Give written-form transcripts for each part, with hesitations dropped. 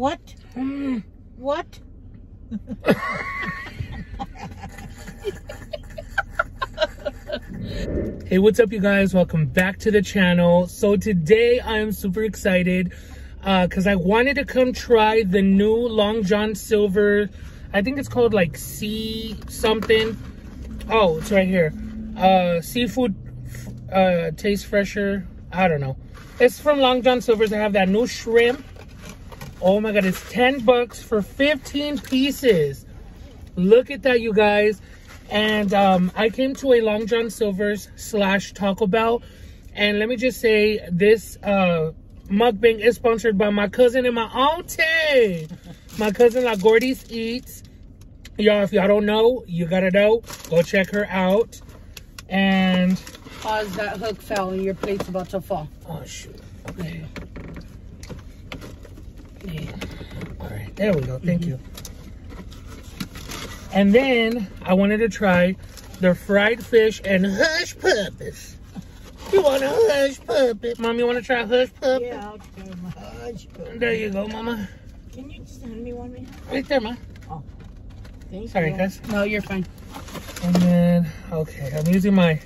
What? What? Hey, what's up, you guys? Welcome back to the channel. So today I am super excited because I wanted to come try the new Long John Silver. I think it's called like sea something. Oh, it's right here. Seafood taste fresher. I don't know. It's from Long John Silver's. They have that new shrimp. Oh my God, it's 10 bucks for 15 pieces. Look at that, you guys. And I came to a Long John Silver's / Taco Bell. And let me just say, this mukbang is sponsored by my cousin and my auntie. My cousin, like Gordy's Eats. Y'all, if y'all don't know, you gotta know. Go check her out. And... Pause, that hook fell and your plate's about to fall. Oh, shoot. Okay. Yeah. All right, there we go. Thank you. And then I wanted to try the fried fish and hush puppies. You want a hush puppet? Mom, you want to try hush puppet? Yeah, I'll try my hush puppet. There you go, Mama. Can you just hand me one? Right there, Mom. Oh, thank you. Sorry, guys. No, you're fine. And then, okay, I'm using my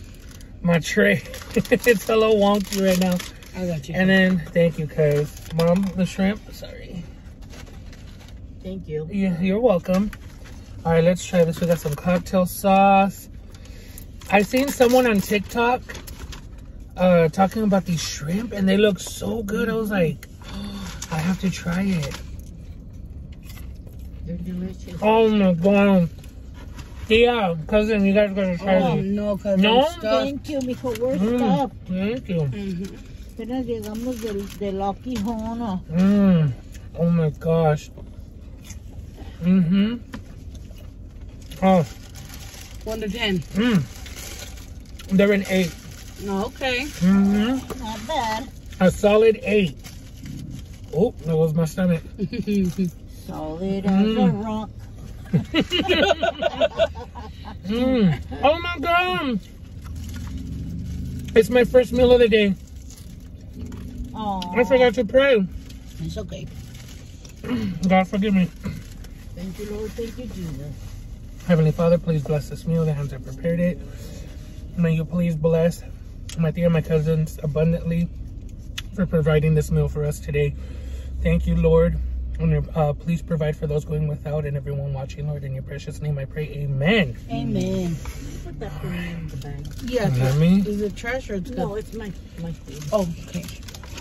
tray. It's a little wonky right now. I got you. And then, thank you, cuz. Mom, the shrimp. Sorry. Thank you. Yeah, you're welcome. All right, let's try this. We got some cocktail sauce. I seen someone on TikTok talking about these shrimp, and they look so good. I was like, oh, I have to try it. They're delicious. Oh my God. Yeah, cousin, you guys gotta try it. No, cousin. No, thank you, mijo. We're stuffed. Thank you. Apenas llegamos del Oklahoma. Oh my gosh. Oh. 1 to 10. They're an 8. Oh, okay. Not bad. A solid 8. Oh, that was my stomach. Solid as a rock. Oh my God! It's my first meal of the day. Aww. I forgot to pray. It's okay. God forgive me. Thank you, Lord. Thank you, Jesus. Heavenly Father, please bless this meal. The hands that prepared it. May you please bless my dear and my cousins abundantly for providing this meal for us today. Thank you, Lord. And please provide for those going without and everyone watching, Lord. In your precious name I pray, amen. Amen. Put that for me in the bag. Yeah, is it trash or it's good? No, it's my food. Oh, okay.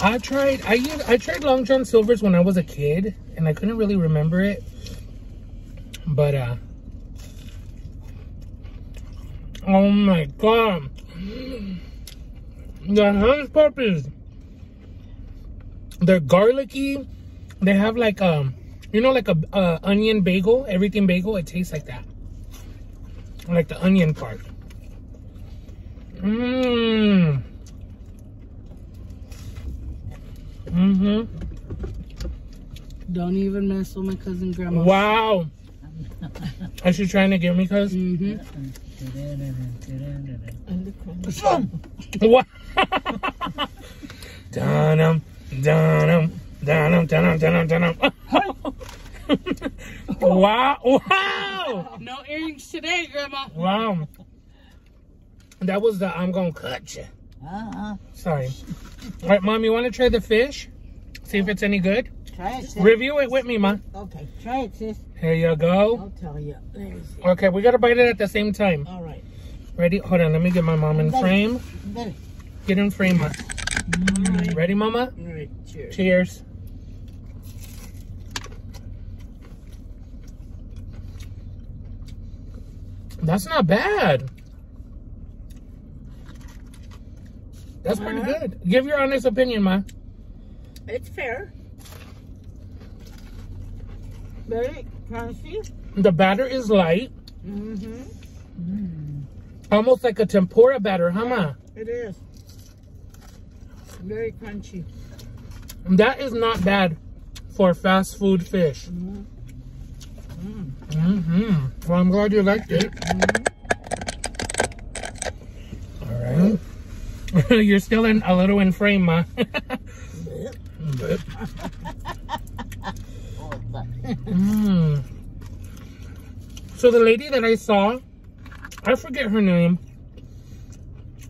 I tried Long John Silver's when I was a kid, and I couldn't really remember it. But, oh my God. The hush puppies. They're garlicky. They have like you know, like a onion bagel, everything bagel. It tastes like that, like the onion part. Don't even mess with my cousin grandma. Wow. Is she trying to get me, cuz? Dunham, Dunham. Wow. Wow. No earrings today, Grandma. Wow. That was the I'm gonna cut you. Sorry. All right, Mom, you want to try the fish? See if it's any good? Try it, sis. Review it with me, Mom. Okay, try it, sis. Here you go. I'll tell you. Let me see. Okay, we got to bite it at the same time. All right. Ready? Hold on, let me get my mom in frame. Get in frame, Mom. Right. Ready, Mama? All right, cheers. Cheers. That's not bad. That's pretty good. Give your honest opinion, Ma. It's fair. Very crunchy. The batter is light. Almost like a tempura batter, huh, Ma? It is. Very crunchy. That is not bad for fast food fish. Well, I'm glad you liked it. All right. You're still in a little in frame, Ma. So the lady that I saw, I forget her name,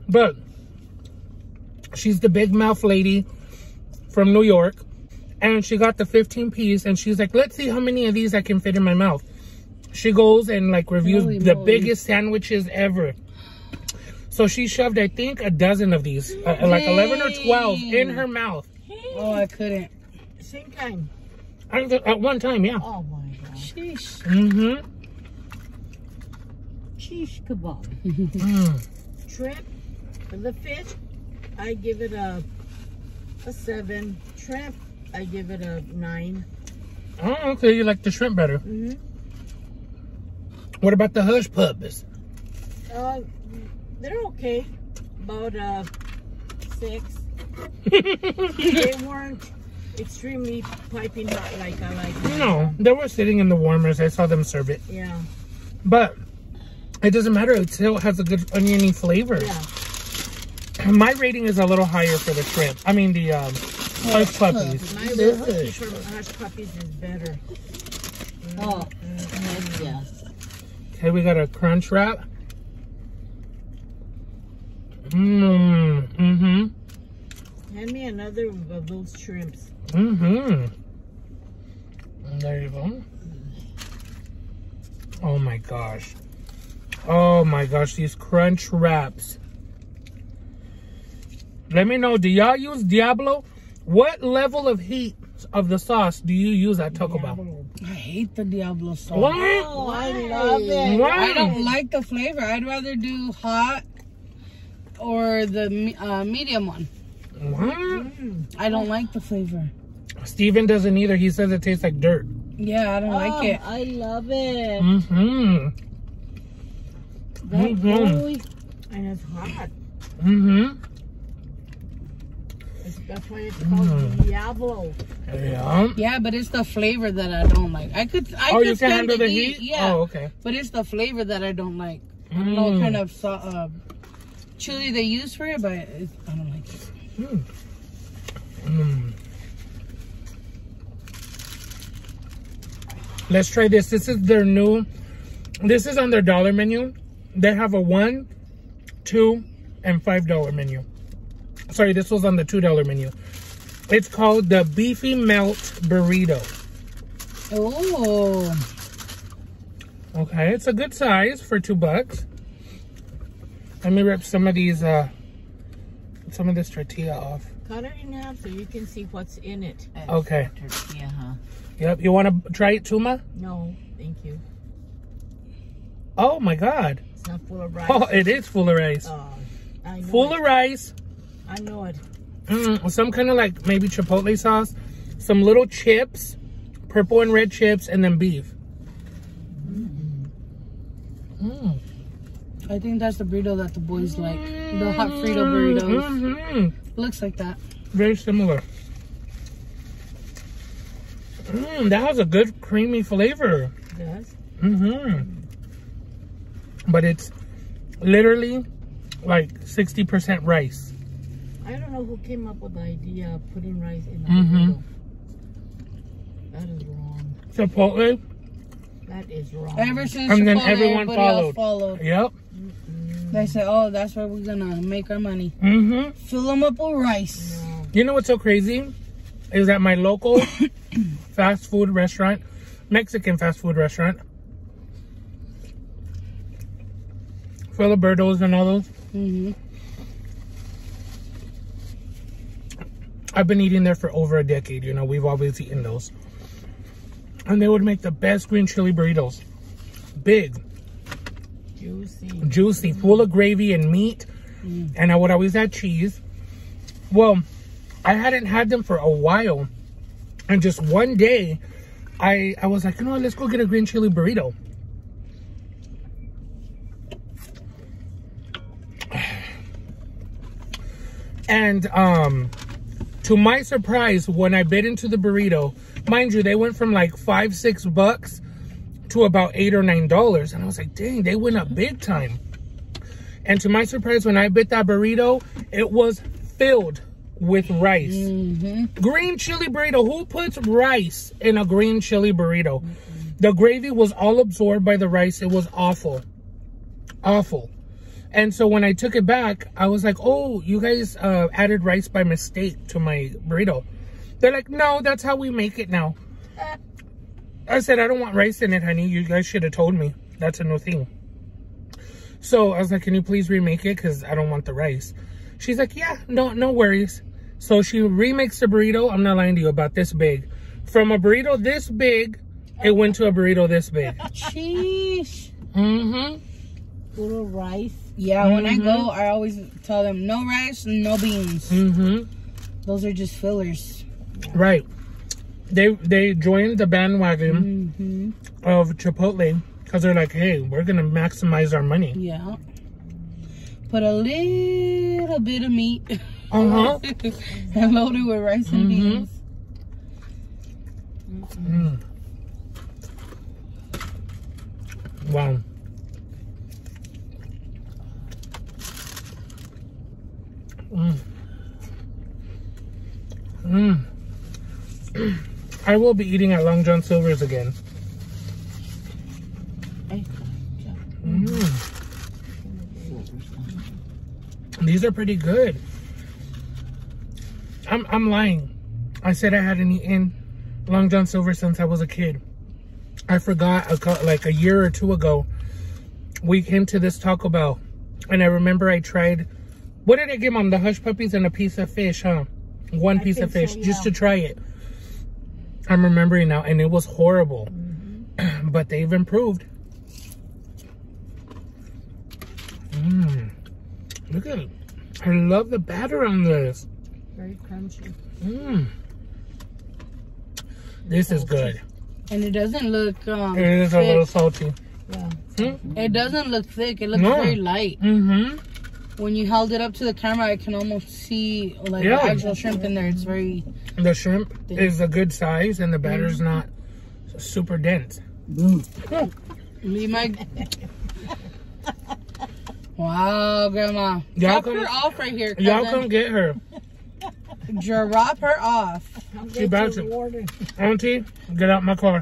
but she's the big mouth lady from New York, and she got the 15-piece, and she's like, let's see how many of these I can fit in my mouth. She goes and like reviews the biggest sandwiches ever. So she shoved, I think, a dozen of these, like 11 or 12 in her mouth. Oh, I couldn't. Same time. At one time, yeah. Oh my God. Sheesh. Mm-hmm. Sheesh kebab. Shrimp, the fish, I give it a 7. Shrimp, I give it a 9. Oh, okay. You like the shrimp better. Mm-hmm. What about the hush puppies? They're okay. About 6. They weren't extremely piping hot like I like them. No, they were sitting in the warmers. I saw them serve it. Yeah. But it doesn't matter. It still has a good oniony flavor. Yeah. My rating is a little higher for the shrimp. I mean, the hush puppies. My rating for the hush puppies is better. Oh, yes. Okay, we got a crunch wrap. Mm-hmm. Hand me another of those shrimps. Mm-hmm. There you go. Oh my gosh. Oh my gosh, these crunch wraps. Let me know, do y'all use Diablo? What level of heat of the sauce do you use at Taco Bell? I hate the Diablo sauce. What? Oh, I love it. Why? I don't like the flavor. I'd rather do hot or the medium one. What? I don't like the flavor. Steven doesn't either. He says it tastes like dirt. Yeah, I don't like it. I love it. Mm-hmm. That's and it's hot. Mm-hmm. That's why it's called Diablo. Yeah. Yeah, but it's the flavor that I don't like. I could you can handle the heat? Yeah. Oh, okay. But it's the flavor that I don't like. I don't know what kind of chili they use for it, but I don't like it. Let's try this. This is their new. This is on their dollar menu. They have a $1, $2, and $5 menu. Sorry, this was on the $2 menu. It's called the Beefy Melt Burrito. Oh. Okay, it's a good size for $2. Let me rip some of these, some of this tortilla off. Cut it in half so you can see what's in it. Okay. Tortilla, huh? Yep. You want to try it, Tuma? No, thank you. Oh my God. It's not full of rice. Oh, it is full of rice. I know full of rice. I know it. Some kind of like maybe Chipotle sauce, some little chips, purple and red chips, and then beef. I think that's the burrito that the boys like. The hot Frito burritos. Looks like that. Very similar. That has a good creamy flavor. It does? But it's literally like 60% rice. I don't know who came up with the idea of putting rice in the burrito. That is wrong. Chipotle? That is wrong. Ever since and Chipotle, then everyone followed. Yep. They said, oh, that's where we're going to make our money. Fill them up with rice. No. You know what's so crazy? Is that my local fast food restaurant, Mexican fast food restaurant, Filibertos and all those. I've been eating there for over a decade. You know, we've always eaten those. And they would make the best green chili burritos. Big. Juicy, full of gravy and meat. And I would always add cheese. Well, I hadn't had them for a while. And just one day, I was like, you know what, let's go get a green chili burrito. And to my surprise, when I bit into the burrito, mind you, they went from like $5, $6 to about $8 or $9. And I was like, dang, they went up big time. And to my surprise, when I bit that burrito, it was filled with rice. Mm-hmm. Green chili burrito. Who puts rice in a green chili burrito? Mm-hmm. The gravy was all absorbed by the rice. It was awful. Awful. And so when I took it back, I was like, oh, you guys added rice by mistake to my burrito. They're like, no, that's how we make it now. I said, I don't want rice in it, honey. You guys should have told me. That's a new thing. So I was like, can you please remake it? Because I don't want the rice. She's like, yeah, no worries. So she remakes the burrito. I'm not lying to you, about this big. From a burrito this big, it went to a burrito this big. Sheesh. Mm-hmm. Little rice. Yeah, mm-hmm. When I go, I always tell them, no rice, no beans. Mm-hmm. Those are just fillers. Yeah. Right. They joined the bandwagon mm-hmm. of Chipotle because they're like, hey, we're going to maximize our money. Yeah. Put a little bit of meat and load it with rice and beans. Mm-hmm. Mm. Wow. Mm. Mm. I will be eating at Long John Silver's again. Mm. These are pretty good. I'm lying. I said I hadn't eaten Long John Silver since I was a kid. I forgot like a year or two ago. We came to this Taco Bell, and I remember I tried. What did I give Mom? The hush puppies and a piece of fish, huh? One piece of fish, so, yeah. Just to try it. I'm remembering now, and it was horrible. Mm-hmm. But they've improved. Mm. Look at it. I love the batter on this. Very crunchy. Mm. This is good. And it doesn't look it is thick. A little salty. Yeah. Mm-hmm. It doesn't look thick. It looks very light. Mm-hmm. When you held it up to the camera, I can almost see like the actual shrimp in there. It's very. The shrimp is a good size, and the batter's not super dense. Wow, Grandma! Drop her off right here. Y'all come get her. Drop her off. She bouncing. Auntie, get out my car.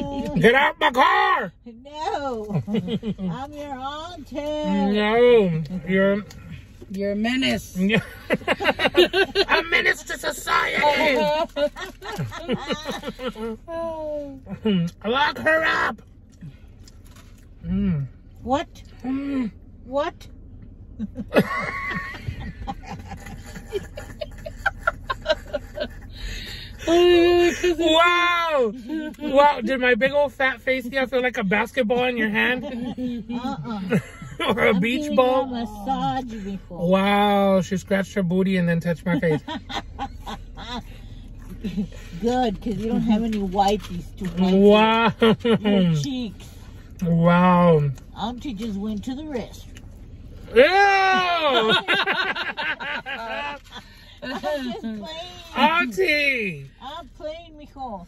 Get out my car! No, I'm your auntie. No, you're a menace. A menace to society. Lock her up. Mm. What? Mm. What? Wow! Wow! Did my big old fat face here feel like a basketball in your hand? Or a beach ball? Massage before. Wow! She scratched her booty and then touched my face. Good, because you don't have any whiteys to wipe your cheeks. Wow! Auntie just went to the restroom. Ew! I'm just playing. Auntie! I'm playing, Mijo.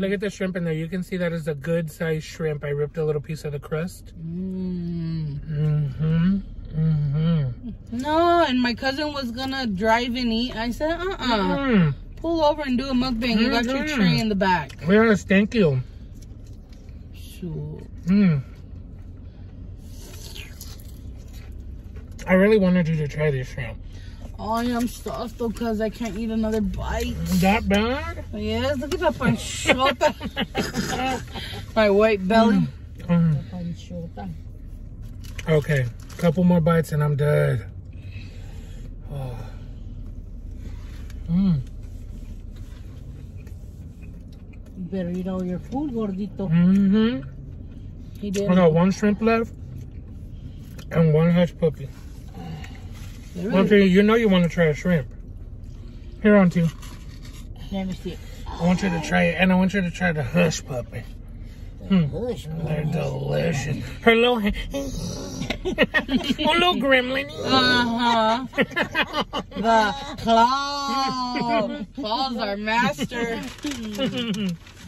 Look at the shrimp in there. You can see that is a good sized shrimp. I ripped a little piece of the crust. Mm. Mm-hmm. Mm-hmm. No, and my cousin was gonna drive and eat. I said, Mm. Pull over and do a mukbang. You got your tray in the back. Yes, thank you. Sure. Mm. I really wanted you to try this shrimp. Oh, yeah, I'm stuffed though, because I can't eat another bite. That bad? Yes, look at that panchota. My white belly. Mm. Okay, couple more bites and I'm dead. Oh. Mm. You better eat all your food, gordito. Mm-hmm. He did. I got one shrimp left and one hush puppy. Really? Auntie, you know you want to try a shrimp. Here, Auntie. Let me see it. I want you to try it, and I want you to try the hush puppy. They're delicious. Her little hand. Little gremlin. Uh-huh. The claw. Claw's our master.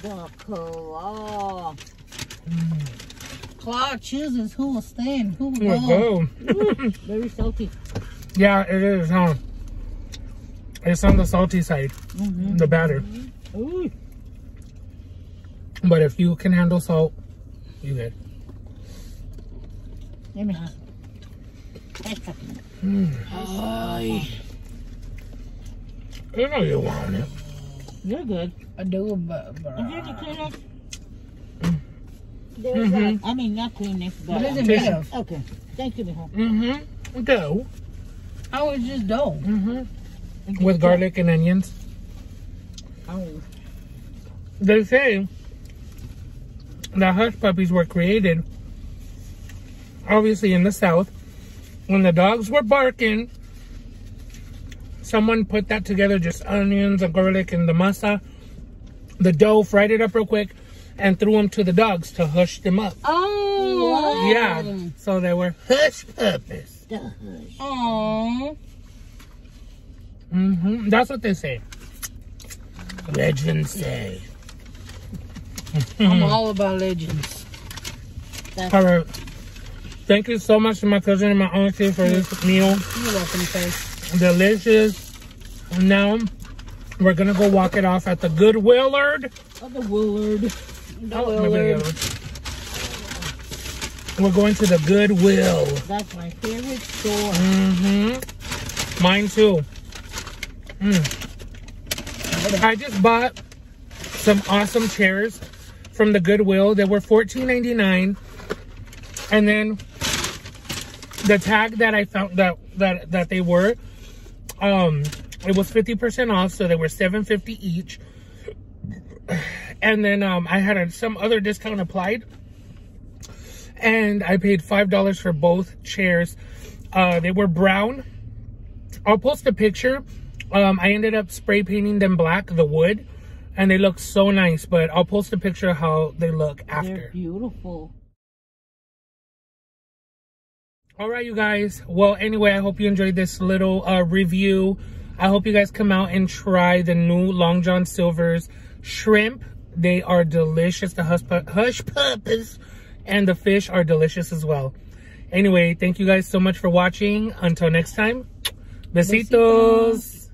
The claw. Claw chooses who will stay and who will go. Very salty. Yeah, it is, huh? It's on the salty side, the batter. Ooh. But if you can handle salt, you good. Give me half. You know you want it. You're good. I do, but... Is there the Kleenex? There's I mean, not Kleenex, but... It isn't better. Okay. Thank you, Mijo. Dough. Oh, it's just dough. With garlic and onions. Oh. They say that hush puppies were created, obviously in the South, when the dogs were barking. Someone put that together, just onions and garlic and the masa, the dough, fried it up real quick, and threw them to the dogs to hush them up. Oh, wow. Yeah. So they were hush puppies. The hush. Aww. That's what they say. Legends say. I'm all about legends. That's all right. Thank you so much to my cousin and my auntie for this meal. You're welcome, Faith. Delicious. Now, we're going to go walk it off at the Goodwillard. Oh, the Willard. The Willard. We're going to the Goodwill. That's my favorite store. Mine too. I just bought some awesome chairs from the Goodwill. They were $14.99, and then the tag that I found that they were, it was 50% off, so they were $7.50 each. And then I had some other discount applied, and I paid $5 for both chairs. They were brown. I'll post a picture. I ended up spray painting them black, the wood, and they look so nice, but I'll post a picture of how they look after. They're beautiful. All right, you guys. Well, anyway, I hope you enjoyed this little review. I hope you guys come out and try the new Long John Silver's shrimp. They are delicious. The hush puppies and the fish are delicious as well. Anyway, thank you guys so much for watching. Until next time, besitos.